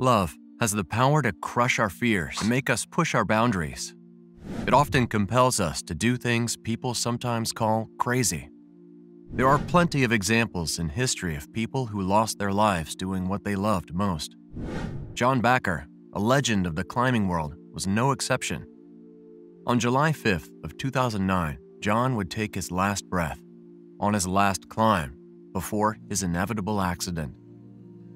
Love has the power to crush our fears and make us push our boundaries. It often compels us to do things people sometimes call crazy. There are plenty of examples in history of people who lost their lives doing what they loved most. John Bachar, a legend of the climbing world, was no exception. On July 5th of 2009, John would take his last breath on his last climb before his inevitable accident.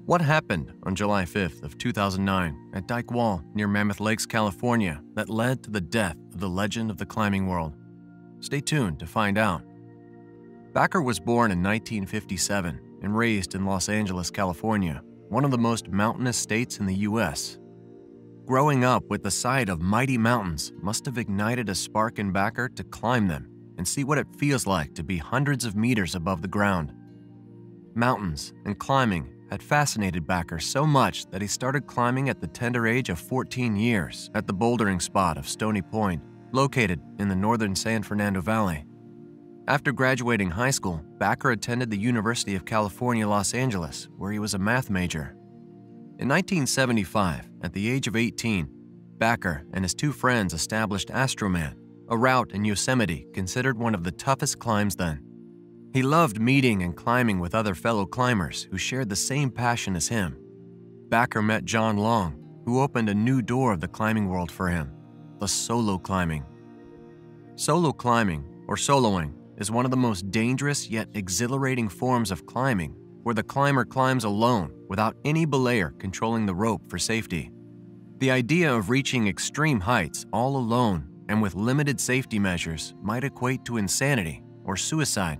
What happened on July 5th of 2009 at Dike Wall near Mammoth Lakes, California, that led to the death of the legend of the climbing world? Stay tuned to find out. Bachar was born in 1957 and raised in Los Angeles, California, one of the most mountainous states in the U.S. Growing up with the sight of mighty mountains must have ignited a spark in Bachar to climb them and see what it feels like to be hundreds of meters above the ground. Mountains and climbing had fascinated Bachar so much that he started climbing at the tender age of 14 years at the bouldering spot of Stony Point, located in the northern San Fernando Valley. After graduating high school, Bachar attended the University of California, Los Angeles, where he was a math major. In 1975, at the age of 18, Bachar and his two friends established Astroman, a route in Yosemite considered one of the toughest climbs then. He loved meeting and climbing with other fellow climbers who shared the same passion as him. Bachar met John Long, who opened a new door of the climbing world for him, the solo climbing. Solo climbing, or soloing, is one of the most dangerous yet exhilarating forms of climbing, where the climber climbs alone without any belayer controlling the rope for safety. The idea of reaching extreme heights all alone and with limited safety measures might equate to insanity or suicide.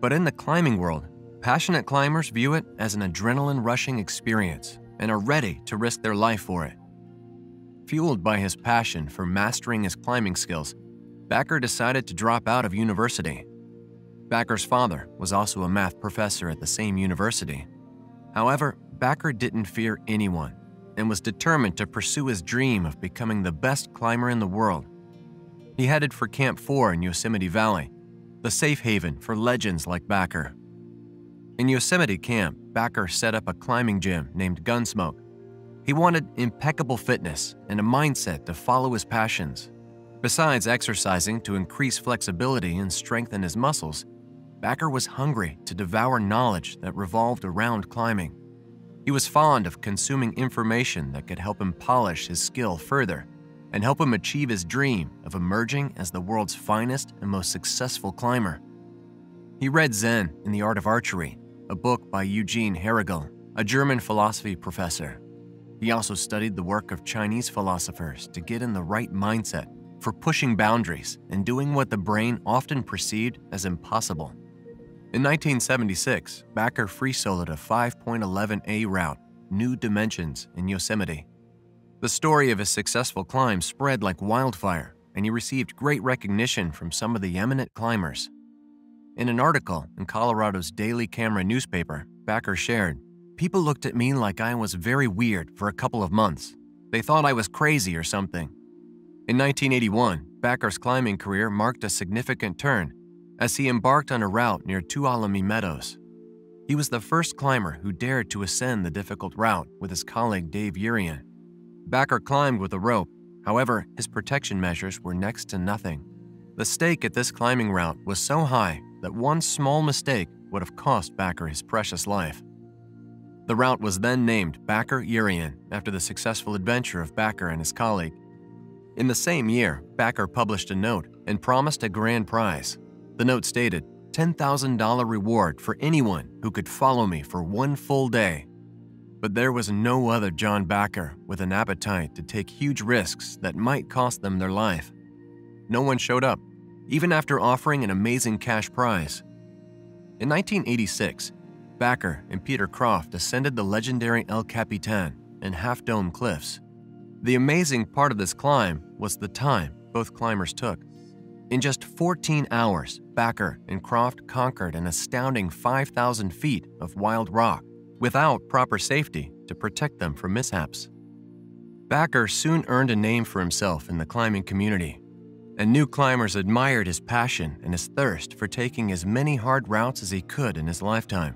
But in the climbing world, passionate climbers view it as an adrenaline-rushing experience and are ready to risk their life for it. Fueled by his passion for mastering his climbing skills, Bachar decided to drop out of university. Bachar's father was also a math professor at the same university. However, Bachar didn't fear anyone and was determined to pursue his dream of becoming the best climber in the world. He headed for Camp 4 in Yosemite Valley, the safe haven for legends like Bachar. In Yosemite Camp, Bachar set up a climbing gym named Gunsmoke. He wanted impeccable fitness and a mindset to follow his passions. Besides exercising to increase flexibility and strengthen his muscles, Bachar was hungry to devour knowledge that revolved around climbing. He was fond of consuming information that could help him polish his skill further and help him achieve his dream of emerging as the world's finest and most successful climber. He read Zen in the Art of Archery, a book by Eugene Herrigel, a German philosophy professor. He also studied the work of Chinese philosophers to get in the right mindset for pushing boundaries and doing what the brain often perceived as impossible. In 1976, Bachar free soloed a 5.11A route, New Dimensions, in Yosemite. The story of his successful climb spread like wildfire, and he received great recognition from some of the eminent climbers. In an article in Colorado's Daily Camera newspaper, Bachar shared, "People looked at me like I was very weird for a couple of months. They thought I was crazy or something." In 1981, Bachar's climbing career marked a significant turn as he embarked on a route near Tuolumne Meadows. He was the first climber who dared to ascend the difficult route with his colleague Dave Yerian. Bachar climbed with a rope, however, his protection measures were next to nothing. The stake at this climbing route was so high that one small mistake would have cost Bachar his precious life. The route was then named Bachar-Yerian after the successful adventure of Bachar and his colleague. In the same year, Bachar published a note and promised a grand prize. The note stated, $10,000 reward for anyone who could follow me for one full day. But there was no other John Bachar with an appetite to take huge risks that might cost them their life. No one showed up, even after offering an amazing cash prize. In 1986, Bachar and Peter Croft ascended the legendary El Capitan and Half-Dome cliffs. The amazing part of this climb was the time both climbers took. In just 14 hours, Bachar and Croft conquered an astounding 5,000 feet of wild rock without proper safety to protect them from mishaps. Bachar soon earned a name for himself in the climbing community, and new climbers admired his passion and his thirst for taking as many hard routes as he could in his lifetime.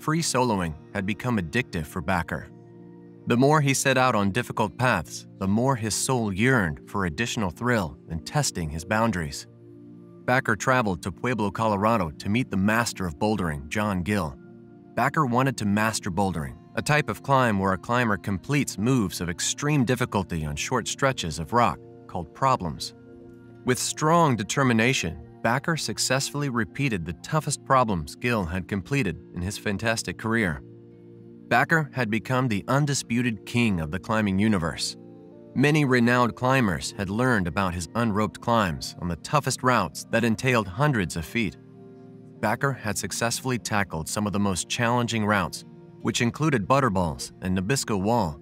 Free soloing had become addictive for Bachar. The more he set out on difficult paths, the more his soul yearned for additional thrill and testing his boundaries. Bachar traveled to Pueblo, Colorado to meet the master of bouldering, John Gill. Bachar wanted to master bouldering, a type of climb where a climber completes moves of extreme difficulty on short stretches of rock, called problems. With strong determination, Bachar successfully repeated the toughest problems Gill had completed in his fantastic career. Bachar had become the undisputed king of the climbing universe. Many renowned climbers had learned about his unroped climbs on the toughest routes that entailed hundreds of feet. Bachar had successfully tackled some of the most challenging routes, which included Butterballs and Nabisco Wall.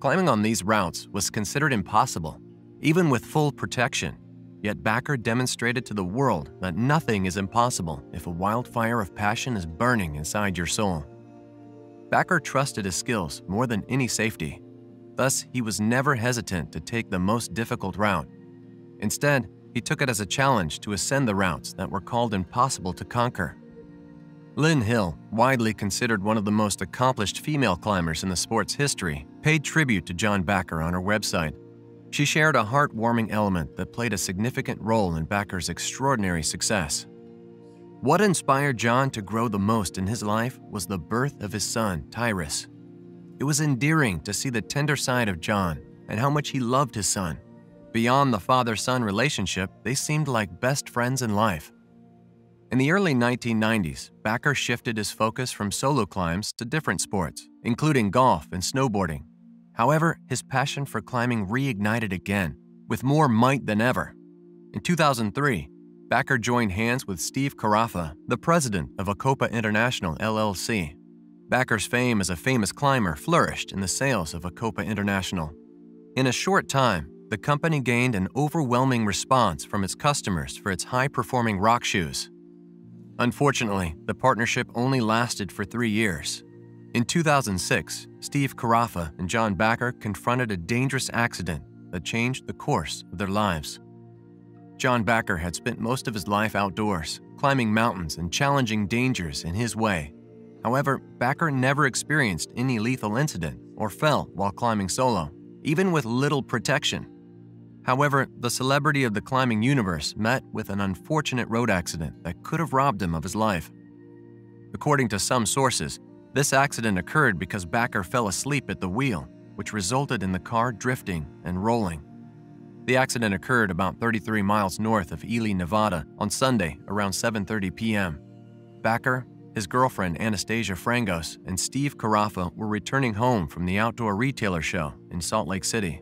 Climbing on these routes was considered impossible, even with full protection, yet Bachar demonstrated to the world that nothing is impossible if a wildfire of passion is burning inside your soul. Bachar trusted his skills more than any safety. Thus, he was never hesitant to take the most difficult route. Instead, he took it as a challenge to ascend the routes that were called impossible to conquer. Lynn Hill, widely considered one of the most accomplished female climbers in the sport's history, paid tribute to John Bachar on her website. She shared a heartwarming element that played a significant role in Bachar's extraordinary success. What inspired John to grow the most in his life was the birth of his son, Tyrus. It was endearing to see the tender side of John and how much he loved his son. Beyond the father-son relationship, they seemed like best friends in life. In the early 1990s, Bachar shifted his focus from solo climbs to different sports, including golf and snowboarding. However, his passion for climbing reignited again, with more might than ever. In 2003, Bachar joined hands with Steve Karafa, the president of Acopa International LLC. Bachar's fame as a famous climber flourished in the sales of Acopa International. In a short time, the company gained an overwhelming response from its customers for its high-performing rock shoes. Unfortunately, the partnership only lasted for 3 years. In 2006, Steve Karafa and John Bachar confronted a dangerous accident that changed the course of their lives. John Bachar had spent most of his life outdoors, climbing mountains and challenging dangers in his way. However, Bachar never experienced any lethal incident or fell while climbing solo, even with little protection. However, the celebrity of the climbing universe met with an unfortunate road accident that could have robbed him of his life. According to some sources, this accident occurred because Bachar fell asleep at the wheel, which resulted in the car drifting and rolling. The accident occurred about 33 miles north of Ely, Nevada, on Sunday around 7:30 p.m. Bachar, his girlfriend Anastasia Frangos, and Steve Karafa were returning home from the outdoor retailer show in Salt Lake City.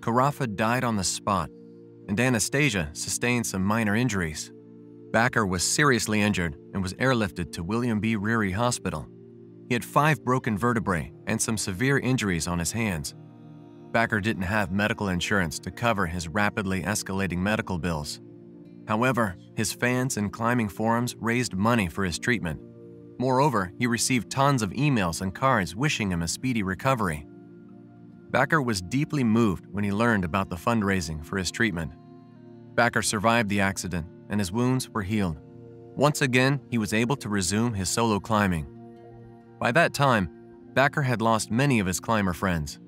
Karafa died on the spot, and Anastasia sustained some minor injuries. Bachar was seriously injured and was airlifted to William B. Reary Hospital. He had 5 broken vertebrae and some severe injuries on his hands. Bachar didn't have medical insurance to cover his rapidly escalating medical bills. However, his fans and climbing forums raised money for his treatment. Moreover, he received tons of emails and cards wishing him a speedy recovery. Bachar was deeply moved when he learned about the fundraising for his treatment. Bachar survived the accident and his wounds were healed. Once again, he was able to resume his solo climbing. By that time, Bachar had lost many of his climber friends.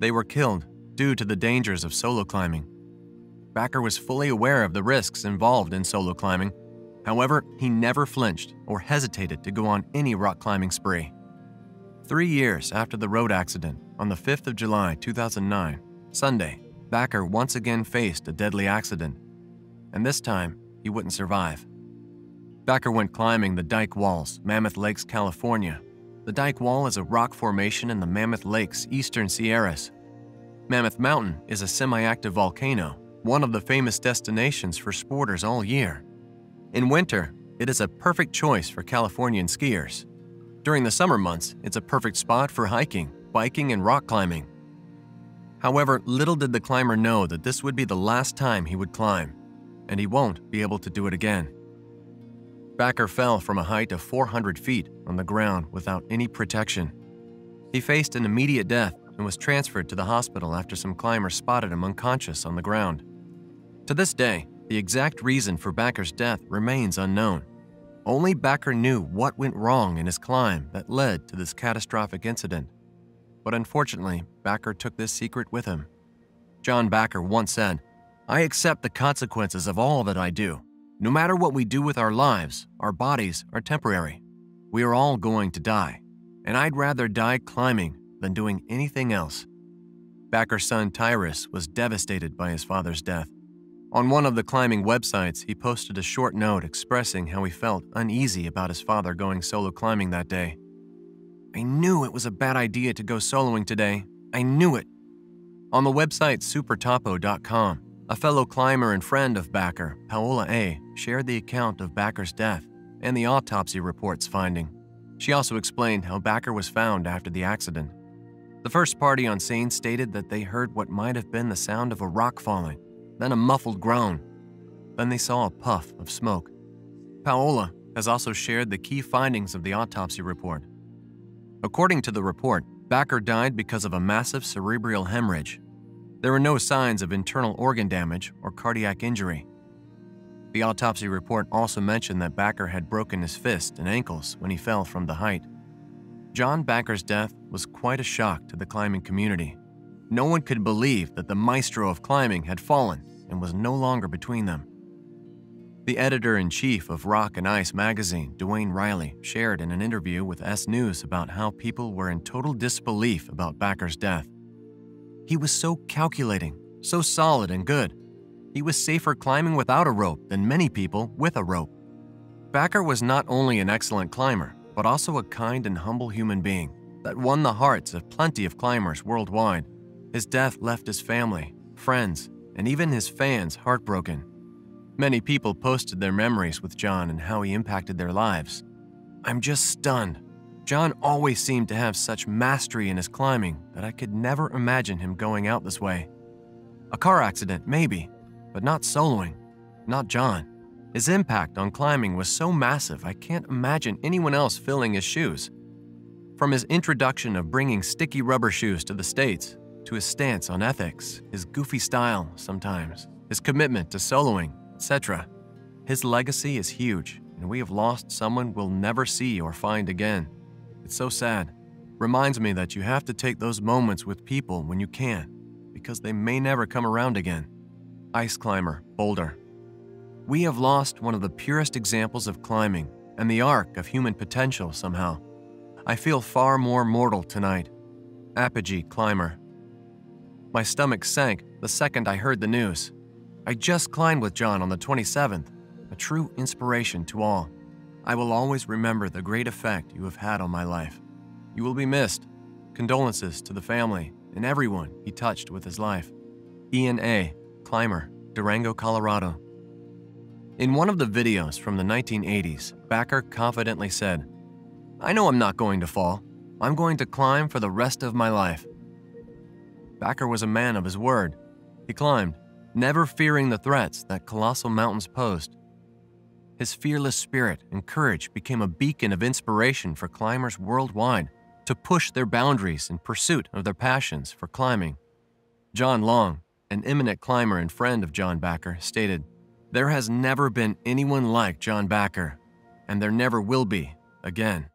They were killed due to the dangers of solo climbing. Bachar was fully aware of the risks involved in solo climbing. However, he never flinched or hesitated to go on any rock climbing spree. 3 years after the road accident, on the 5th of July, 2009, Sunday, Bachar once again faced a deadly accident, and this time he wouldn't survive. Bachar went climbing the Dike Walls, Mammoth Lakes, California. The Dike Wall is a rock formation in the Mammoth Lakes, Eastern Sierras. Mammoth Mountain is a semi-active volcano, one of the famous destinations for sporters all year. In winter, it is a perfect choice for Californian skiers. During the summer months, it's a perfect spot for hiking, biking, and rock climbing. However, little did the climber know that this would be the last time he would climb, and he won't be able to do it again. Bachar fell from a height of 400 feet on the ground without any protection. He faced an immediate death and was transferred to the hospital after some climbers spotted him unconscious on the ground. To this day, the exact reason for Bachar's death remains unknown. Only Bachar knew what went wrong in his climb that led to this catastrophic incident. but unfortunately, Bachar took this secret with him. John Bachar once said, "I accept the consequences of all that I do. No matter what we do with our lives, our bodies are temporary. We are all going to die, and I'd rather die climbing than doing anything else." Bachar's son Tyrus was devastated by his father's death. On one of the climbing websites, he posted a short note expressing how he felt uneasy about his father going solo climbing that day. "I knew it was a bad idea to go soloing today. I knew it." On the website supertopo.com, a fellow climber and friend of Bachar, Paola A., shared the account of Bachar's death and the autopsy report's finding. She also explained how Bachar was found after the accident. The first party on scene stated that they heard what might have been the sound of a rock falling, then a muffled groan. Then they saw a puff of smoke. Paola has also shared the key findings of the autopsy report. According to the report, Bachar died because of a massive cerebral hemorrhage. There were no signs of internal organ damage or cardiac injury. The autopsy report also mentioned that Bachar had broken his fist and ankles when he fell from the height. John Bachar's death was quite a shock to the climbing community. No one could believe that the maestro of climbing had fallen and was no longer between them. The editor-in-chief of Rock and Ice magazine, Duane Riley, shared in an interview with S News about how people were in total disbelief about Bachar's death. "He was so calculating, so solid and good. He was safer climbing without a rope than many people with a rope." Bachar was not only an excellent climber, but also a kind and humble human being that won the hearts of plenty of climbers worldwide. His death left his family, friends, and even his fans heartbroken. Many people posted their memories with John and how he impacted their lives. "I'm just stunned. John always seemed to have such mastery in his climbing that I could never imagine him going out this way. A car accident, maybe, but not soloing, not John. His impact on climbing was so massive I can't imagine anyone else filling his shoes." From his introduction of bringing sticky rubber shoes to the States, to his stance on ethics, his goofy style sometimes, his commitment to soloing, etc., his legacy is huge, and we have lost someone we'll never see or find again. It's so sad. Reminds me that you have to take those moments with people when you can, because they may never come around again. Ice climber, Boulder. We have lost one of the purest examples of climbing and the arc of human potential somehow. I feel far more mortal tonight. Apogee climber. My stomach sank the second I heard the news. I just climbed with John on the 27th, a true inspiration to all. I will always remember the great effect you have had on my life. You will be missed. Condolences to the family and everyone he touched with his life. Ian A., climber, Durango, Colorado. In one of the videos from the 1980s, Bachar confidently said, "I know I'm not going to fall. I'm going to climb for the rest of my life." Bachar was a man of his word. He climbed, never fearing the threats that colossal mountains posed. His fearless spirit and courage became a beacon of inspiration for climbers worldwide to push their boundaries in pursuit of their passions for climbing. John Long, an eminent climber and friend of John Bachar, stated, "There has never been anyone like John Bachar, and there never will be again."